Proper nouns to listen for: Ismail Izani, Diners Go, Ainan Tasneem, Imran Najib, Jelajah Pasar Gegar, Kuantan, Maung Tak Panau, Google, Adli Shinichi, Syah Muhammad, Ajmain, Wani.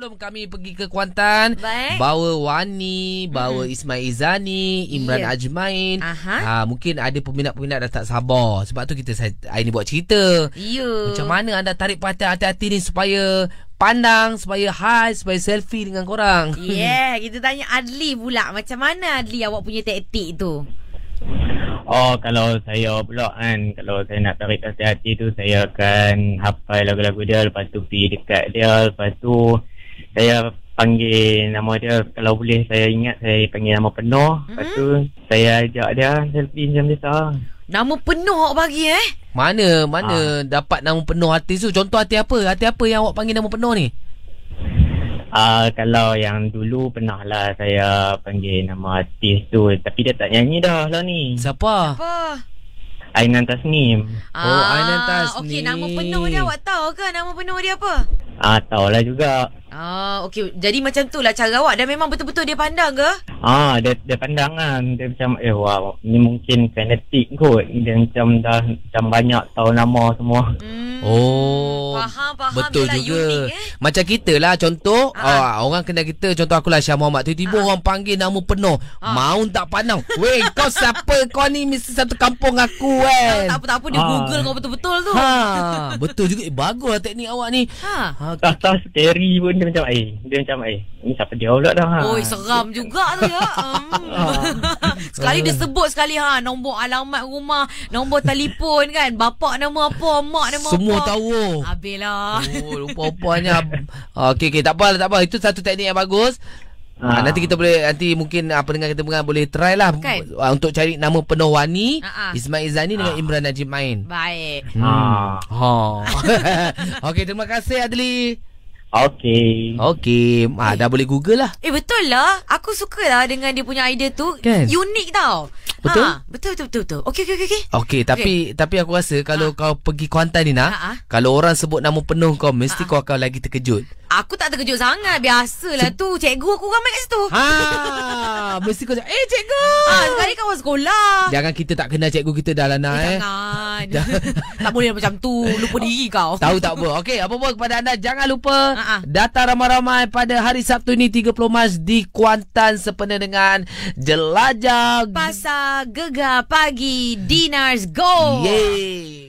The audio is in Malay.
sebelum kami pergi ke Kuantan, baik, bawa Wani, bawa Ismail Izani, Imran Ajmain. Mungkin ada peminat-peminat dah tak sabar. Sebab tu kita hari ni buat cerita. Macam mana anda tarik perhatian hati-hati ni supaya pandang, supaya high, supaya selfie dengan korang. Yeah, kita tanya Adli pula. Macam mana Adli awak punya taktik tu? Oh, kalau saya pula kan, kalau saya nak tarik hati hati tu, saya akan hafal lagu-lagu dia. Lepas tu pergi dekat dia. Lepas tu saya panggil nama dia. Kalau boleh saya ingat, saya panggil nama penuh. Lepas tu saya ajak dia selfie macam biasa. Nama penuh awak bagi eh? Mana dapat nama penuh artis tu? Contoh artis apa? Artis apa yang awak panggil nama penuh ni? Kalau yang dulu pernah lah saya panggil nama artis tu, tapi dia tak nyanyi dah lah ni. Siapa? Ainan Tasneem. Oh, Ainan Tasneem. Okey, nama penuh dia awak tahu ke? Nama penuh dia apa? Tahu lah juga. Okey, jadi macam tu lah cara awak. Dan memang betul-betul dia pandang ke? Dia pandang kan. Dia macam wow, ni mungkin fanatik kot. Dia macam dah macam banyak tahu nama semua. Faham. Betul juga unique, Macam kita lah. Contoh orang kenal kita. Contoh akulah Syah Muhammad. Tiba-tiba orang panggil nama penuh Maung Tak Panau. Weh, kau siapa? Kau ni mesti satu kampung aku kan. Tak apa dia google kau betul-betul tu. Betul juga. Bagus lah teknik awak ni. Tak scary pun. Dia macam ni siapa dia pula dah. Oi, seram juga tu ya. Sekali dia sebut sekali nombor alamat rumah, nombor telefon kan, bapak nama apa, mak nama semua apa. Semua tahu. Habislah. Rupa-rupanya. Okey, tak apa. Itu satu teknik yang bagus. Nanti kita boleh, nanti mungkin pendengar kita boleh try lah untuk cari nama penuh Wani, Ismail Izani dengan Imran Najib main. Baik. Okey, terima kasih Adli. Okey. Dah boleh google lah. Betul lah. Aku suka lah dengan dia punya idea tu kan? Unik tau. Betul? Betul. Okey. Tapi aku rasa kalau kau pergi Kuantan ni nak, kalau orang sebut nama penuh kau, mesti kau akan lagi terkejut. Aku tak terkejut sangat. Biasalah tu. Cikgu aku ramai kat situ. Mesti kau cakap, cikgu. Sekali kawan sekolah. Jangan kita tak kenal cikgu kita dah lana Jangan. Tak boleh macam tu. Lupa diri kau. Tahu tak apa. Okey, apa-apa kepada anda, jangan lupa datang ramai-ramai pada hari Sabtu ni 30 Mac di Kuantan sempena dengan Jelajah Pasar Gegar Pagi Diners Go. Yeay.